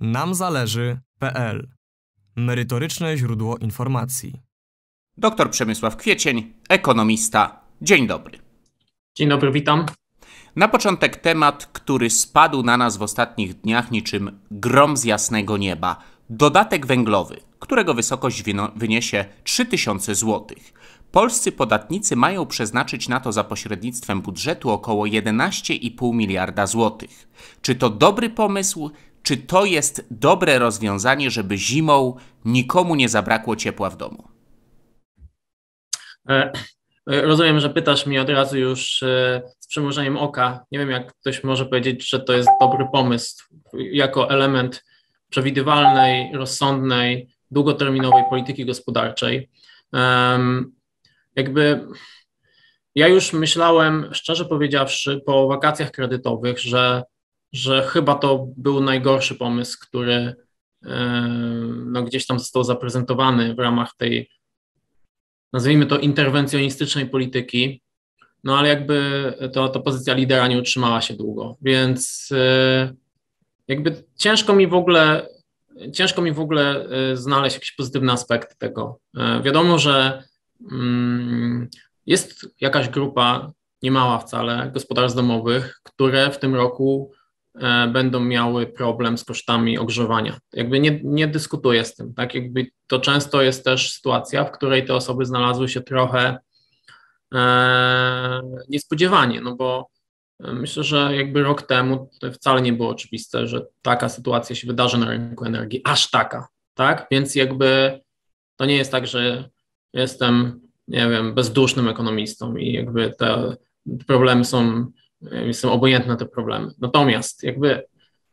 Nam zależy.pl. Merytoryczne źródło informacji. Dr Przemysław Kwiecień, ekonomista. Dzień dobry. Dzień dobry, witam. Na początek temat, który spadł na nas w ostatnich dniach niczym grom z jasnego nieba. Dodatek węglowy, którego wysokość wyniesie 3000 zł. Polscy podatnicy mają przeznaczyć na to za pośrednictwem budżetu około 11,5 miliarda złotych. Czy to dobry pomysł? Czy to jest dobre rozwiązanie, żeby zimą nikomu nie zabrakło ciepła w domu? Rozumiem, że pytasz mnie od razu już z przymrużeniem oka. Nie wiem, jak ktoś może powiedzieć, że to jest dobry pomysł jako element przewidywalnej, rozsądnej, długoterminowej polityki gospodarczej. Ja już myślałem, szczerze powiedziawszy, po wakacjach kredytowych, że chyba to był najgorszy pomysł, który gdzieś tam został zaprezentowany w ramach tej, nazwijmy to, interwencjonistycznej polityki, no ale ta pozycja lidera nie utrzymała się długo, więc ciężko mi w ogóle znaleźć jakiś pozytywny aspekt tego. Wiadomo, że jest jakaś grupa, niemała wcale, gospodarstw domowych, które w tym roku będą miały problem z kosztami ogrzewania. Nie dyskutuję z tym, tak? To często jest też sytuacja, w której te osoby znalazły się trochę niespodziewanie, no bo myślę, że rok temu to wcale nie było oczywiste, że taka sytuacja się wydarzy na rynku energii, aż taka, tak? Więc to nie jest tak, że jestem, nie wiem, bezdusznym ekonomistą i te problemy są... Jestem obojętny na te problemy. Natomiast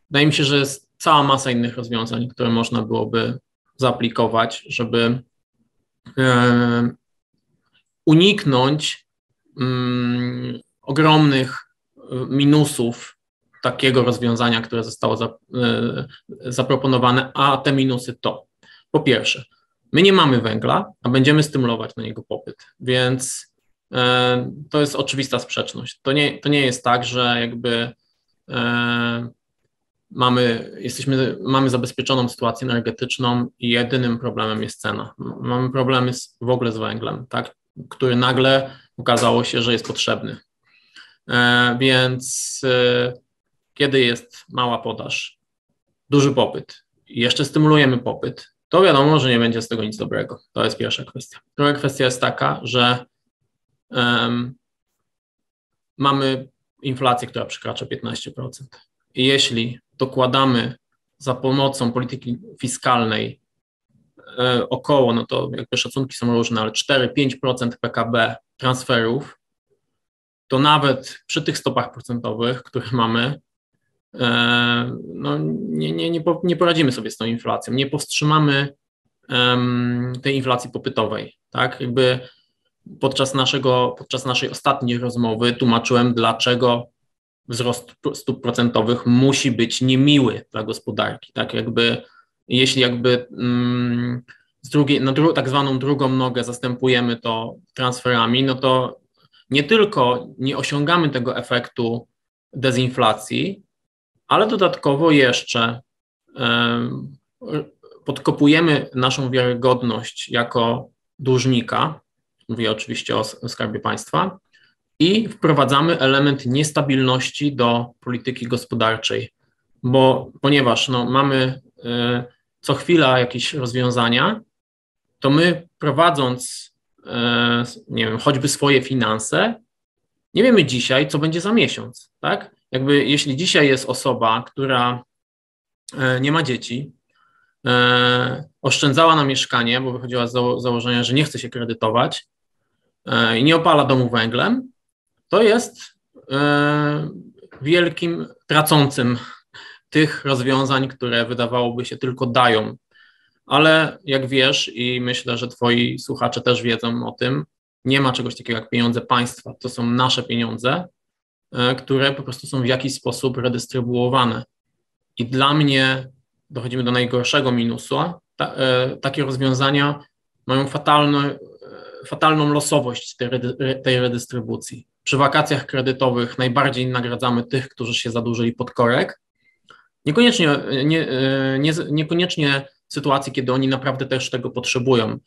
wydaje mi się, że jest cała masa innych rozwiązań, które można byłoby zaaplikować, żeby uniknąć ogromnych minusów takiego rozwiązania, które zostało zaproponowane, a te minusy to: po pierwsze, my nie mamy węgla, a będziemy stymulować na niego popyt, więc to jest oczywista sprzeczność. To nie jest tak, że mamy zabezpieczoną sytuację energetyczną i jedynym problemem jest cena. Mamy problemy w ogóle z węglem, tak, który nagle okazało się, że jest potrzebny. Więc kiedy jest mała podaż, duży popyt i jeszcze stymulujemy popyt, to wiadomo, że nie będzie z tego nic dobrego. To jest pierwsza kwestia. Druga kwestia jest taka, że mamy inflację, która przekracza 15%. I jeśli dokładamy za pomocą polityki fiskalnej no to szacunki są różne, ale 4-5% PKB transferów, to nawet przy tych stopach procentowych, które mamy, nie poradzimy sobie z tą inflacją, nie powstrzymamy tej inflacji popytowej, tak? Podczas naszej ostatniej rozmowy tłumaczyłem, dlaczego wzrost stóp procentowych musi być niemiły dla gospodarki. Tak jeśli tak zwaną drugą nogę zastępujemy to transferami, no to nie tylko nie osiągamy tego efektu dezinflacji, ale dodatkowo jeszcze podkopujemy naszą wiarygodność jako dłużnika. Mówię oczywiście o Skarbie Państwa, i wprowadzamy element niestabilności do polityki gospodarczej, ponieważ mamy co chwila jakieś rozwiązania, to my prowadząc choćby swoje finanse, nie wiemy dzisiaj, co będzie za miesiąc, tak? Jeśli dzisiaj jest osoba, która nie ma dzieci, oszczędzała na mieszkanie, bo wychodziła z założenia, że nie chce się kredytować, i nie opala domu węglem, to jest wielkim tracącym tych rozwiązań, które wydawałoby się tylko dają. Ale jak wiesz, i myślę, że twoi słuchacze też wiedzą o tym, nie ma czegoś takiego jak pieniądze państwa. To są nasze pieniądze, które po prostu są w jakiś sposób redystrybuowane. I dla mnie dochodzimy do najgorszego minusu. Takie rozwiązania mają fatalną losowość tej redystrybucji. Przy wakacjach kredytowych najbardziej nagradzamy tych, którzy się zadłużyli pod korek, Niekoniecznie sytuacji, kiedy oni naprawdę też tego potrzebują.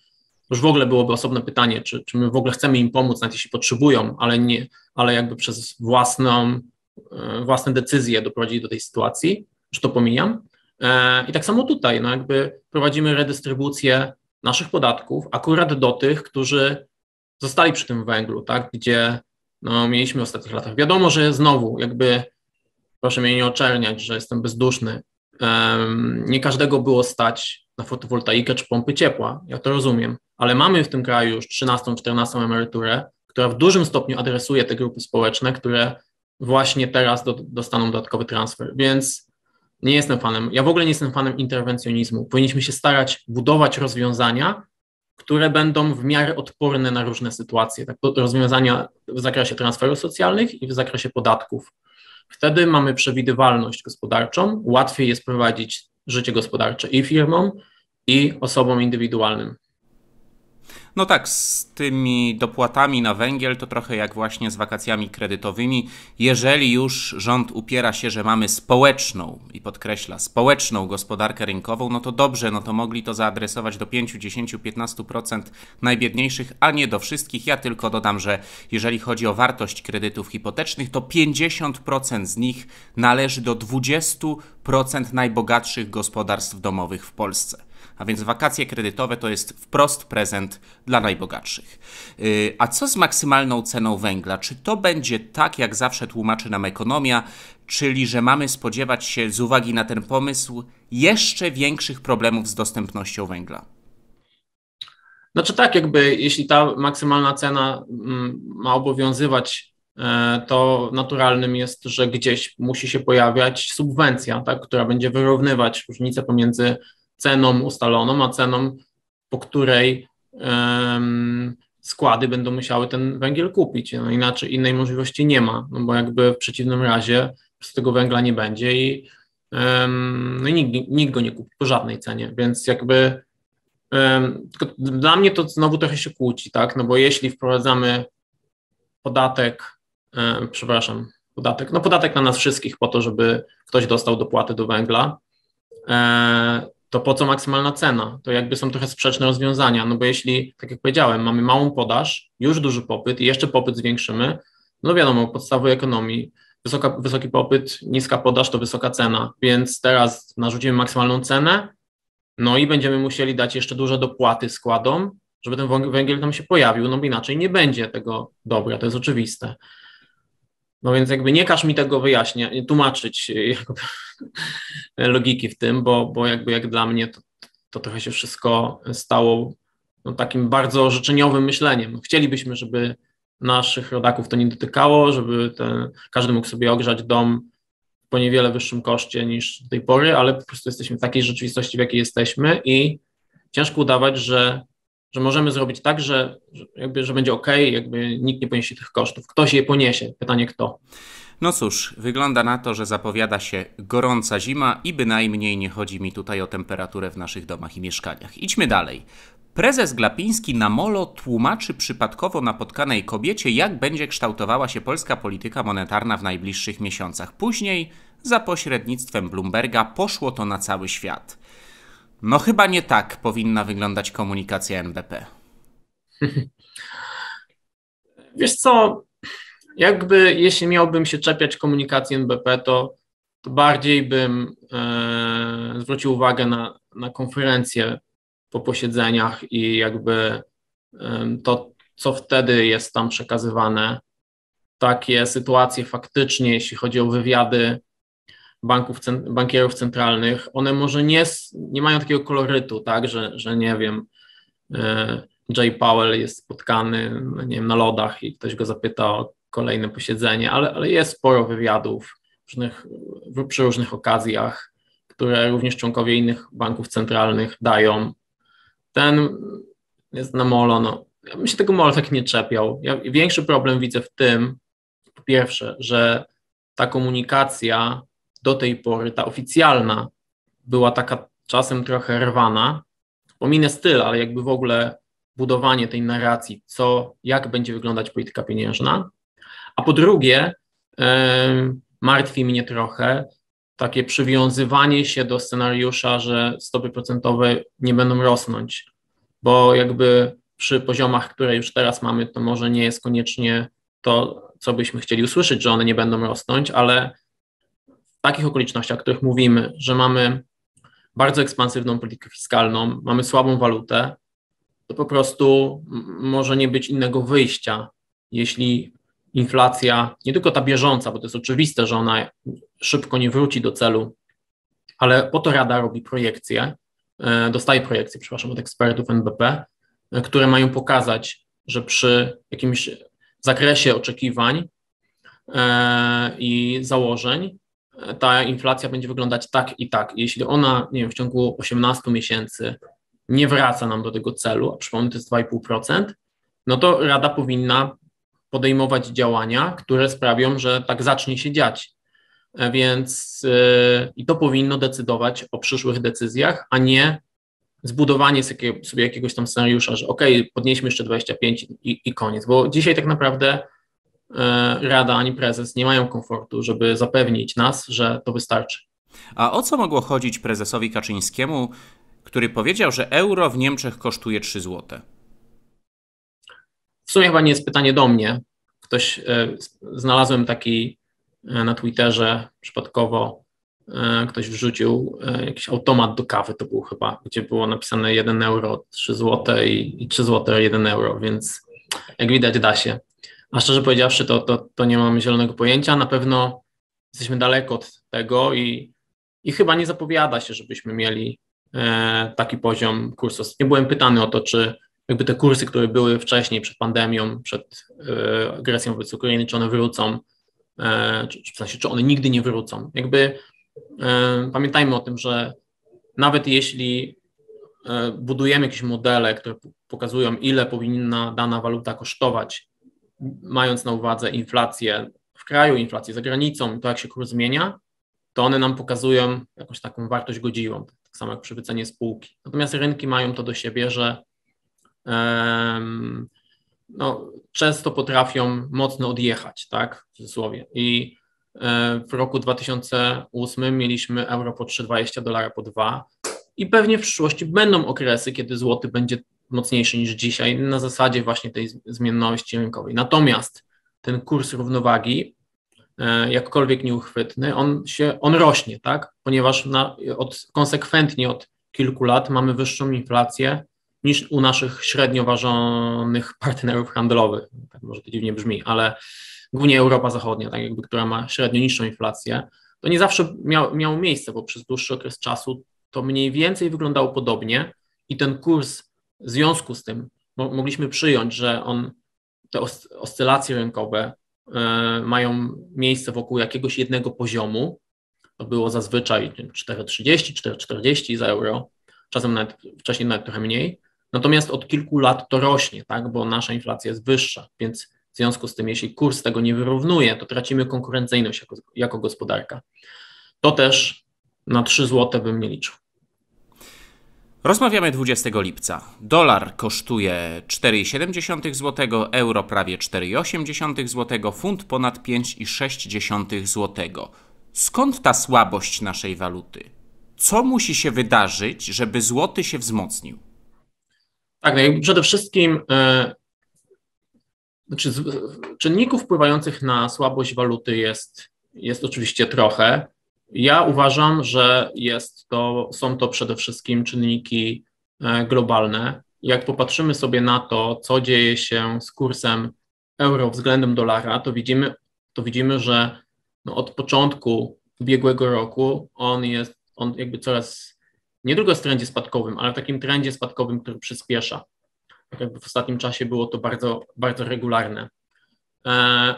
Już w ogóle byłoby osobne pytanie, czy my w ogóle chcemy im pomóc, nawet jeśli potrzebują, ale jakby przez własne decyzje doprowadzić do tej sytuacji, że to pomijam. I tak samo tutaj, no jakby prowadzimy redystrybucję naszych podatków akurat do tych, którzy zostali przy tym węglu, tak, gdzie no, mieliśmy w ostatnich latach. Wiadomo, że znowu jakby, proszę mnie nie oczerniać, że jestem bezduszny, nie każdego było stać na fotowoltaikę czy pompy ciepła, ja to rozumiem, ale mamy w tym kraju już 13, 14 emeryturę, która w dużym stopniu adresuje te grupy społeczne, które właśnie teraz dostaną dodatkowy transfer, więc nie jestem fanem, ja w ogóle nie jestem fanem interwencjonizmu. Powinniśmy się starać budować rozwiązania, które będą w miarę odporne na różne sytuacje, tak, rozwiązania w zakresie transferów socjalnych i w zakresie podatków. Wtedy mamy przewidywalność gospodarczą, łatwiej jest prowadzić życie gospodarcze i firmom, i osobom indywidualnym. No tak, z tymi dopłatami na węgiel to trochę jak właśnie z wakacjami kredytowymi. Jeżeli już rząd upiera się, że mamy społeczną i podkreśla społeczną gospodarkę rynkową, no to dobrze, no to mogli to zaadresować do 5, 10, 15% najbiedniejszych, a nie do wszystkich. Ja tylko dodam, że jeżeli chodzi o wartość kredytów hipotecznych, to 50% z nich należy do 20% najbogatszych gospodarstw domowych w Polsce. A więc wakacje kredytowe to jest wprost prezent dla najbogatszych. A co z maksymalną ceną węgla? Czy to będzie tak, jak zawsze tłumaczy nam ekonomia, czyli że mamy spodziewać się z uwagi na ten pomysł jeszcze większych problemów z dostępnością węgla? Znaczy tak, jakby jeśli ta maksymalna cena ma obowiązywać, to naturalnym jest, że gdzieś musi się pojawiać subwencja, tak, która będzie wyrównywać różnicę pomiędzy ceną ustaloną, a ceną, po której składy będą musiały ten węgiel kupić. No inaczej innej możliwości nie ma, no bo jakby w przeciwnym razie z tego węgla nie będzie i no nikt go nie kupi po żadnej cenie, więc jakby tylko dla mnie to znowu trochę się kłóci, tak? No bo jeśli wprowadzamy podatek na nas wszystkich po to, żeby ktoś dostał dopłaty do węgla, to po co maksymalna cena? To jakby są trochę sprzeczne rozwiązania, no bo jeśli, tak jak powiedziałem, mamy małą podaż, już duży popyt i jeszcze popyt zwiększymy, no wiadomo, podstawy ekonomii, wysoki popyt, niska podaż to wysoka cena, więc teraz narzucimy maksymalną cenę, no i będziemy musieli dać jeszcze duże dopłaty składom, żeby ten węgiel tam się pojawił, no bo inaczej nie będzie tego dobra, to jest oczywiste. No więc jakby nie każ mi tego wyjaśniać, tłumaczyć logiki w tym, bo jakby jak dla mnie to trochę się wszystko stało no, takim bardzo życzeniowym myśleniem. Chcielibyśmy, żeby naszych rodaków to nie dotykało, żeby każdy mógł sobie ogrzać dom po niewiele wyższym koszcie niż do tej pory, ale po prostu jesteśmy w takiej rzeczywistości, w jakiej jesteśmy i ciężko udawać, że możemy zrobić tak, że będzie ok, jakby nikt nie poniesie tych kosztów. Ktoś je poniesie, pytanie kto. No cóż, wygląda na to, że zapowiada się gorąca zima i bynajmniej nie chodzi mi tutaj o temperaturę w naszych domach i mieszkaniach. Idźmy dalej. Prezes Glapiński na molo tłumaczy przypadkowo napotkanej kobiecie, jak będzie kształtowała się polska polityka monetarna w najbliższych miesiącach. Później, za pośrednictwem Bloomberga, poszło to na cały świat. No chyba nie tak powinna wyglądać komunikacja NBP. Wiesz co, jakby jeśli miałbym się czepiać komunikacji NBP, to bardziej bym zwrócił uwagę na konferencje po posiedzeniach i jakby to, co wtedy jest tam przekazywane. Takie sytuacje faktycznie, jeśli chodzi o wywiady bankierów centralnych, one może nie mają takiego kolorytu, tak, że nie wiem, Jay Powell jest spotkany, nie wiem, na lodach i ktoś go zapyta o kolejne posiedzenie, ale jest sporo wywiadów przy różnych okazjach, które również członkowie innych banków centralnych dają. Ten jest na molo, no, ja bym się tego molo tak nie czepiał. Ja większy problem widzę w tym, po pierwsze, że ta komunikacja do tej pory, ta oficjalna, była taka czasem trochę rwana. Pominę styl, ale jakby w ogóle budowanie tej narracji, jak będzie wyglądać polityka pieniężna. A po drugie, martwi mnie trochę takie przywiązywanie się do scenariusza, że stopy procentowe nie będą rosnąć, bo jakby przy poziomach, które już teraz mamy, to może nie jest koniecznie to, co byśmy chcieli usłyszeć, że one nie będą rosnąć, ale w takich okolicznościach, o których mówimy, że mamy bardzo ekspansywną politykę fiskalną, mamy słabą walutę, to po prostu może nie być innego wyjścia, jeśli inflacja, nie tylko ta bieżąca, bo to jest oczywiste, że ona szybko nie wróci do celu, ale po to Rada robi projekcje, dostaje projekcje, przepraszam, od ekspertów NBP, które mają pokazać, że przy jakimś zakresie oczekiwań i założeń ta inflacja będzie wyglądać tak i tak. Jeśli ona, nie wiem, w ciągu 18 miesięcy nie wraca nam do tego celu, a przypomnę, to jest 2,5%, no to Rada powinna podejmować działania, które sprawią, że tak zacznie się dziać. Więc i to powinno decydować o przyszłych decyzjach, a nie zbudowanie sobie jakiegoś tam scenariusza, że okej, podnieśmy jeszcze 25 i koniec, bo dzisiaj tak naprawdę Rada ani prezes nie mają komfortu, żeby zapewnić nas, że to wystarczy. A o co mogło chodzić prezesowi Kaczyńskiemu, który powiedział, że euro w Niemczech kosztuje 3 zł? W sumie chyba nie jest pytanie do mnie. Ktoś, znalazłem taki na Twitterze przypadkowo, ktoś wrzucił jakiś automat do kawy, to był chyba, gdzie było napisane 1 euro, 3 zł i 3 zł, 1 euro, więc jak widać da się. A szczerze powiedziawszy, to nie mamy zielonego pojęcia. Na pewno jesteśmy daleko od tego i chyba nie zapowiada się, żebyśmy mieli taki poziom kursów. Nie byłem pytany o to, czy jakby te kursy, które były wcześniej, przed pandemią, przed agresją wobec Ukrainy, czy one wrócą, w sensie, czy one nigdy nie wrócą. Jakby pamiętajmy o tym, że nawet jeśli budujemy jakieś modele, które pokazują, ile powinna dana waluta kosztować, mając na uwadze inflację w kraju, inflację za granicą, to jak się kurs zmienia, to one nam pokazują jakąś taką wartość godziwą, tak samo jak przy wycenie spółki. Natomiast rynki mają to do siebie, że no, często potrafią mocno odjechać, tak, w cudzysłowie. I w roku 2008 mieliśmy euro po 3,20, dolara po 2 i pewnie w przyszłości będą okresy, kiedy złoty będzie mocniejszy niż dzisiaj na zasadzie właśnie tej zmienności rynkowej. Natomiast ten kurs równowagi, jakkolwiek nieuchwytny, on rośnie, tak, ponieważ konsekwentnie od kilku lat mamy wyższą inflację niż u naszych średnio ważonych partnerów handlowych. Tak, może to dziwnie brzmi, ale głównie Europa Zachodnia, tak jakby, która ma średnio niższą inflację, to nie zawsze miało miejsce, bo przez dłuższy okres czasu to mniej więcej wyglądało podobnie i ten kurs w związku z tym mogliśmy przyjąć, że te oscylacje rynkowe mają miejsce wokół jakiegoś jednego poziomu. To było zazwyczaj 4,30, 4,40 za euro, czasem nawet wcześniej nawet trochę mniej. Natomiast od kilku lat to rośnie, tak, bo nasza inflacja jest wyższa, więc w związku z tym, jeśli kurs tego nie wyrównuje, to tracimy konkurencyjność jako gospodarka. To też na 3 zł bym nie liczył. Rozmawiamy 20 lipca. Dolar kosztuje 4,7 zł, euro prawie 4,8 zł, funt ponad 5,6 zł. Skąd ta słabość naszej waluty? Co musi się wydarzyć, żeby złoty się wzmocnił? Tak, no przede wszystkim czynników wpływających na słabość waluty jest oczywiście trochę. Ja uważam, że są to przede wszystkim czynniki globalne. Jak popatrzymy sobie na to, co dzieje się z kursem euro względem dolara, to widzimy, że no od początku ubiegłego roku on jakby coraz, nie tylko w trendzie spadkowym, ale w takim trendzie spadkowym, który przyspiesza. Tak jakby w ostatnim czasie było to bardzo, bardzo regularne.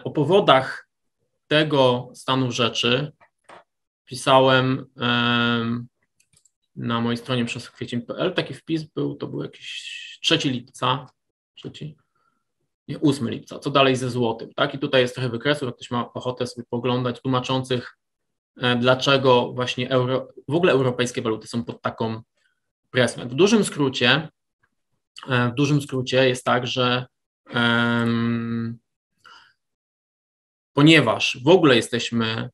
O powodach tego stanu rzeczy pisałem na mojej stronie przez Kwiecień.pl. Taki wpis to był jakiś 8 lipca, co dalej ze złotym, tak? I tutaj jest trochę wykresów, jak ktoś ma ochotę sobie poglądać, tłumaczących, dlaczego właśnie w ogóle europejskie waluty są pod taką presją. W dużym skrócie jest tak, że ponieważ w ogóle jesteśmy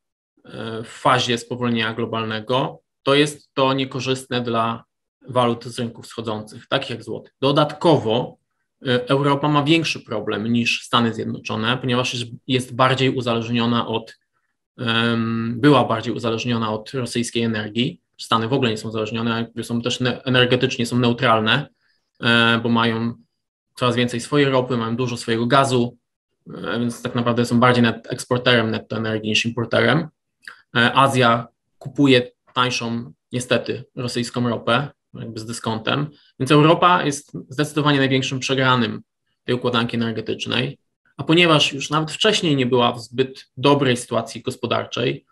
w fazie spowolnienia globalnego, to jest to niekorzystne dla walut z rynków wschodzących, takich jak złoty. Dodatkowo Europa ma większy problem niż Stany Zjednoczone, ponieważ jest bardziej uzależniona była bardziej uzależniona od rosyjskiej energii. Stany w ogóle nie są uzależnione, są też energetycznie są neutralne, bo mają coraz więcej swojej ropy, mają dużo swojego gazu, więc tak naprawdę są bardziej eksporterem netto energii niż importerem. Azja kupuje tańszą, niestety, rosyjską ropę, jakby z dyskontem, więc Europa jest zdecydowanie największym przegranym tej układanki energetycznej, a ponieważ już nawet wcześniej nie była w zbyt dobrej sytuacji gospodarczej,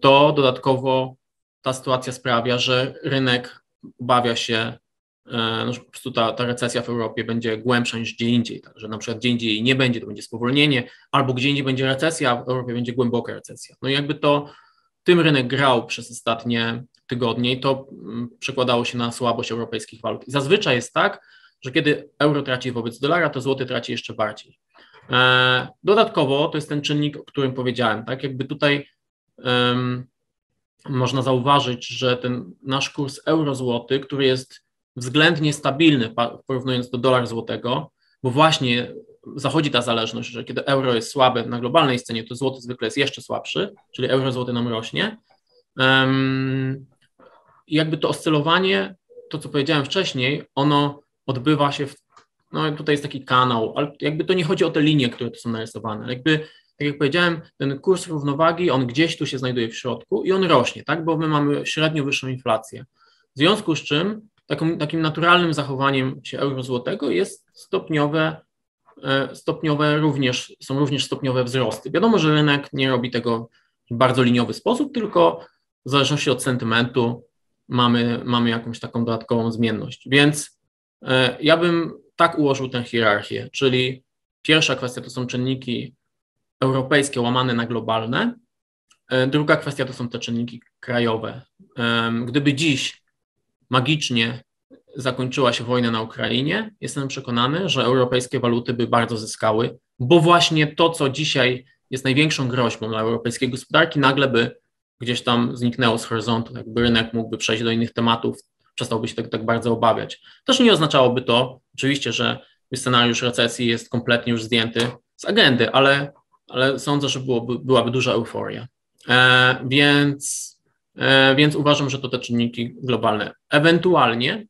to dodatkowo ta sytuacja sprawia, że rynek obawia się, że po prostu ta recesja w Europie będzie głębsza niż gdzie indziej, także na przykład gdzie indziej jej nie będzie, to będzie spowolnienie, albo gdzie indziej będzie recesja, a w Europie będzie głęboka recesja. No i jakby tym rynek grał przez ostatnie tygodnie i to przekładało się na słabość europejskich walut. I zazwyczaj jest tak, że kiedy euro traci wobec dolara, to złoty traci jeszcze bardziej. Dodatkowo to jest ten czynnik, o którym powiedziałem, tak? Jakby tutaj można zauważyć, że ten nasz kurs euro-złoty, który jest względnie stabilny, porównując do dolar złotego, bo właśnie zachodzi ta zależność, że kiedy euro jest słabe na globalnej scenie, to złoty zwykle jest jeszcze słabszy, czyli euro-złoty nam rośnie. Jakby to oscylowanie, to co powiedziałem wcześniej, ono odbywa się, no tutaj jest taki kanał, ale jakby to nie chodzi o te linie, które tu są narysowane. Jakby, tak jak powiedziałem, ten kurs równowagi, on gdzieś tu się znajduje w środku i on rośnie, tak, bo my mamy średnio wyższą inflację. W związku z czym takim naturalnym zachowaniem się euro-złotego jest stopniowe wzrosty. Wiadomo, że rynek nie robi tego w bardzo liniowy sposób, tylko w zależności od sentymentu mamy jakąś taką dodatkową zmienność. Więc ja bym tak ułożył tę hierarchię, czyli pierwsza kwestia to są czynniki europejskie łamane na globalne, druga kwestia to są te czynniki krajowe. Gdyby dziś magicznie zakończyła się wojna na Ukrainie, jestem przekonany, że europejskie waluty by bardzo zyskały, bo właśnie to, co dzisiaj jest największą groźbą dla europejskiej gospodarki, nagle by gdzieś tam zniknęło z horyzontu, jakby rynek mógłby przejść do innych tematów, przestałby się tak bardzo obawiać. Też nie oznaczałoby to oczywiście, że scenariusz recesji jest kompletnie już zdjęty z agendy, ale sądzę, że byłaby duża euforia. Więc uważam, że to te czynniki globalne. Ewentualnie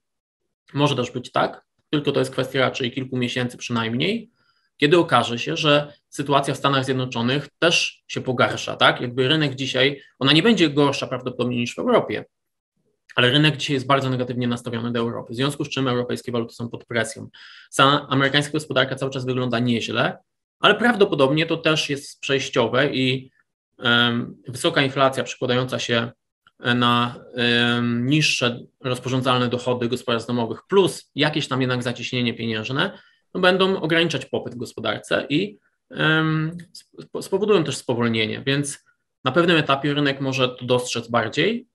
może też być tak, tylko to jest kwestia raczej kilku miesięcy przynajmniej, kiedy okaże się, że sytuacja w Stanach Zjednoczonych też się pogarsza, tak? Jakby rynek dzisiaj, ona nie będzie gorsza prawdopodobnie niż w Europie, ale rynek dzisiaj jest bardzo negatywnie nastawiony do Europy, w związku z czym europejskie waluty są pod presją. Amerykańska gospodarka cały czas wygląda nieźle, ale prawdopodobnie to też jest przejściowe i wysoka inflacja przekładająca się na niższe rozporządzalne dochody gospodarstw domowych plus jakieś tam jednak zaciśnienie pieniężne, no będą ograniczać popyt w gospodarce i spowodują też spowolnienie, więc na pewnym etapie rynek może to dostrzec bardziej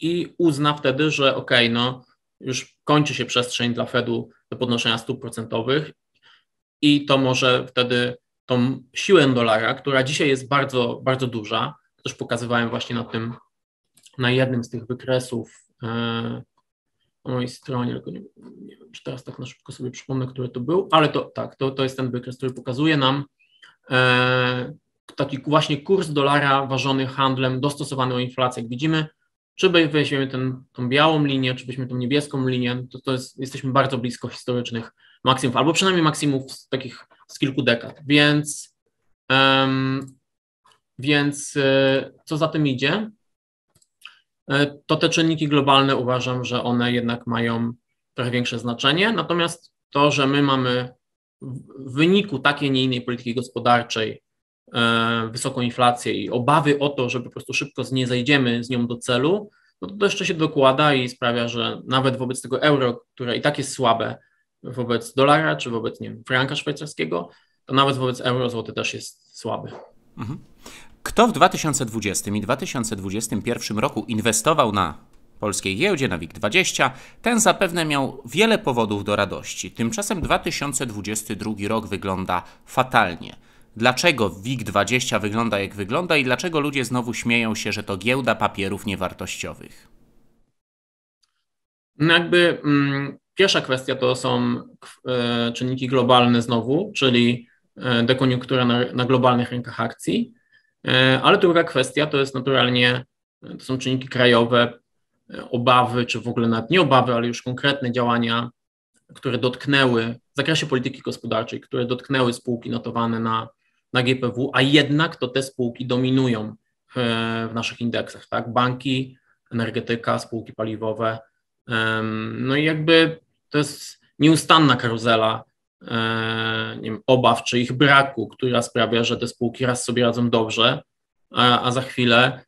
i uzna wtedy, że już kończy się przestrzeń dla Fedu do podnoszenia stóp procentowych i to może wtedy tą siłę dolara, która dzisiaj jest bardzo, bardzo duża, też pokazywałem właśnie na jednym z tych wykresów na mojej stronie, tylko nie wiem, czy teraz tak na szybko sobie przypomnę, który to był, ale to jest ten wykres, który pokazuje nam taki właśnie kurs dolara ważony handlem dostosowany do inflacji. Jak widzimy, czy weźmiemy tą białą linię, czy weźmiemy tą niebieską linię, jesteśmy bardzo blisko historycznych maksimów, albo przynajmniej maksimów z takich z kilku dekad. Więc co za tym idzie, to te czynniki globalne uważam, że one jednak mają trochę większe znaczenie, natomiast to, że my mamy w wyniku takiej, nie innej polityki gospodarczej wysoką inflację i obawy o to, że po prostu szybko nie zejdziemy z nią do celu, no to jeszcze się dokłada i sprawia, że nawet wobec tego euro, które i tak jest słabe wobec dolara, czy wobec, nie wiem, franka szwajcarskiego, to nawet wobec euro złoty też jest słaby. Mhm. Kto w 2020 i 2021 roku inwestował na polskiej giełdzie, na WIG-20, ten zapewne miał wiele powodów do radości. Tymczasem 2022 rok wygląda fatalnie. dlaczego WIG-20 wygląda jak wygląda i dlaczego ludzie znowu śmieją się, że to giełda papierów niewartościowych. No jakby pierwsza kwestia to są czynniki globalne znowu, czyli dekoniunktura na globalnych rynkach akcji, ale druga kwestia to jest naturalnie, to są czynniki krajowe, obawy, czy w ogóle nawet nie obawy, ale już konkretne działania, które dotknęły w zakresie polityki gospodarczej, które dotknęły spółki notowane na GPW, a jednak to te spółki dominują w naszych indeksach, tak? Banki, energetyka, spółki paliwowe. No i jakby to jest nieustanna karuzela nie wiem, obaw czy ich braku, która sprawia, że te spółki raz sobie radzą dobrze, a za chwilę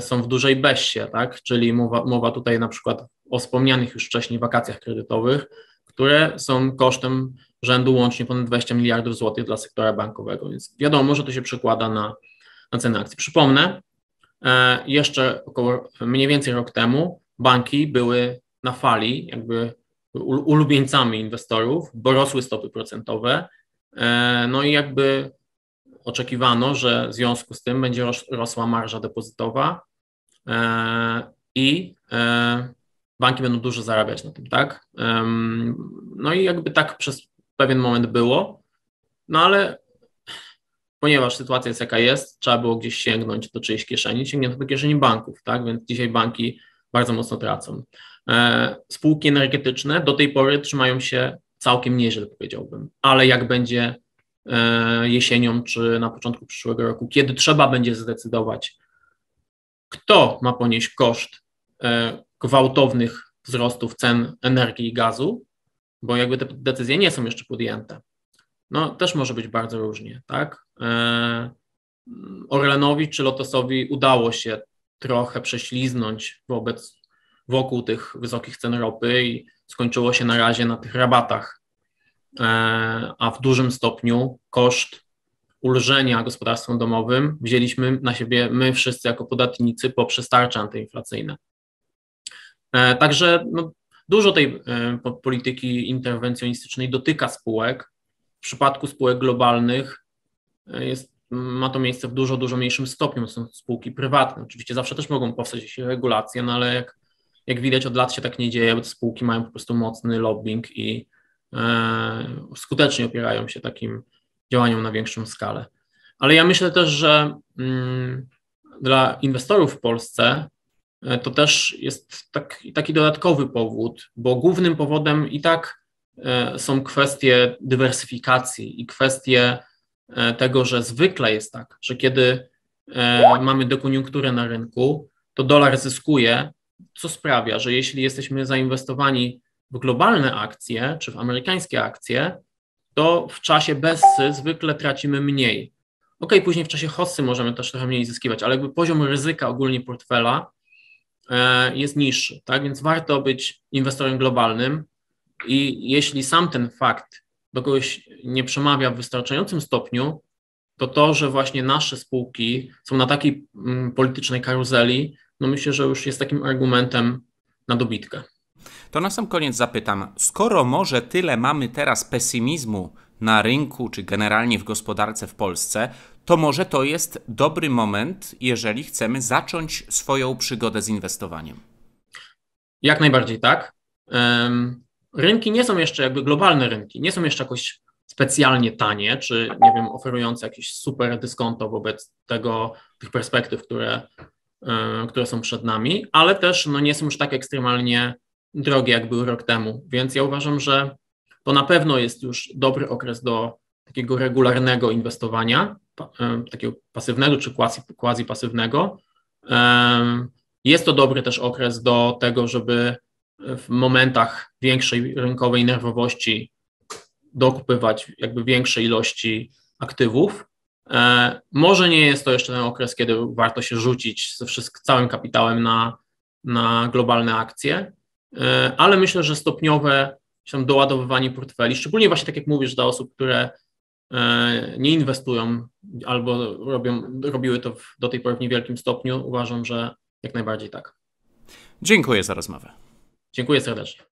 są w dużej bessie, tak? Czyli mowa tutaj na przykład o wspomnianych już wcześniej wakacjach kredytowych, które są kosztem rzędu łącznie ponad 20 miliardów złotych dla sektora bankowego, więc wiadomo, że to się przekłada na cenę akcji. Przypomnę, jeszcze około mniej więcej rok temu banki były na fali, jakby ulubieńcami inwestorów, bo rosły stopy procentowe, no i jakby oczekiwano, że w związku z tym będzie rosła marża depozytowa i banki będą dużo zarabiać na tym, tak? No i jakby tak przez pewien moment było, no ale ponieważ sytuacja jest jaka jest, trzeba było gdzieś sięgnąć do czyjejś kieszeni, sięgnięto do kieszeni banków, tak? Więc dzisiaj banki bardzo mocno tracą. Spółki energetyczne do tej pory trzymają się całkiem nieźle, powiedziałbym, ale jak będzie jesienią czy na początku przyszłego roku, kiedy trzeba będzie zdecydować, kto ma ponieść koszt gwałtownych wzrostów cen energii i gazu, bo jakby te decyzje nie są jeszcze podjęte. No też może być bardzo różnie, tak? Orlenowi czy Lotosowi udało się trochę prześliznąć wokół tych wysokich cen ropy i skończyło się na razie na tych rabatach, a w dużym stopniu koszt ulżenia gospodarstwom domowym wzięliśmy na siebie my wszyscy jako podatnicy poprzez tarcze antyinflacyjne. Także no, dużo tej polityki interwencjonistycznej dotyka spółek. W przypadku spółek globalnych ma to miejsce w dużo, dużo mniejszym stopniu. Są spółki prywatne. Oczywiście zawsze też mogą powstać jakieś regulacje, no ale jak widać od lat się tak nie dzieje, bo te spółki mają po prostu mocny lobbying i skutecznie opierają się takim działaniom na większą skalę. Ale ja myślę też, że dla inwestorów w Polsce to też jest taki dodatkowy powód, bo głównym powodem i tak są kwestie dywersyfikacji i kwestie tego, że zwykle jest tak, że kiedy mamy dekoniunkturę na rynku, to dolar zyskuje, co sprawia, że jeśli jesteśmy zainwestowani w globalne akcje czy w amerykańskie akcje, to w czasie bessy zwykle tracimy mniej. Okej, później w czasie hossy możemy też trochę mniej zyskiwać, ale jakby poziom ryzyka ogólnie portfela jest niższy, tak? Więc warto być inwestorem globalnym i jeśli sam ten fakt do kogoś nie przemawia w wystarczającym stopniu, to to, że właśnie nasze spółki są na takiej politycznej karuzeli, no myślę, że już jest takim argumentem na dobitkę. To na sam koniec zapytam, skoro może tyle mamy teraz pesymizmu na rynku, czy generalnie w gospodarce w Polsce, to może to jest dobry moment, jeżeli chcemy zacząć swoją przygodę z inwestowaniem? Jak najbardziej tak. Rynki nie są jeszcze, jakby globalne rynki, nie są jeszcze jakoś specjalnie tanie, czy nie wiem, oferujące jakieś super dyskonto wobec tych perspektyw, które są przed nami, ale też no, nie są już tak ekstremalnie drogie, jak był rok temu, więc ja uważam, że to na pewno jest już dobry okres do takiego regularnego inwestowania, takiego pasywnego czy quasi-pasywnego. Jest to dobry też okres do tego, żeby w momentach większej rynkowej nerwowości dokupywać jakby większej ilości aktywów. Może nie jest to jeszcze ten okres, kiedy warto się rzucić całym kapitałem na globalne akcje, ale myślę, że stopniowe doładowywanie portfeli, szczególnie właśnie tak jak mówisz, dla osób, które nie inwestują albo robiły to do tej pory w niewielkim stopniu, uważam, że jak najbardziej tak. Dziękuję za rozmowę. Dziękuję serdecznie.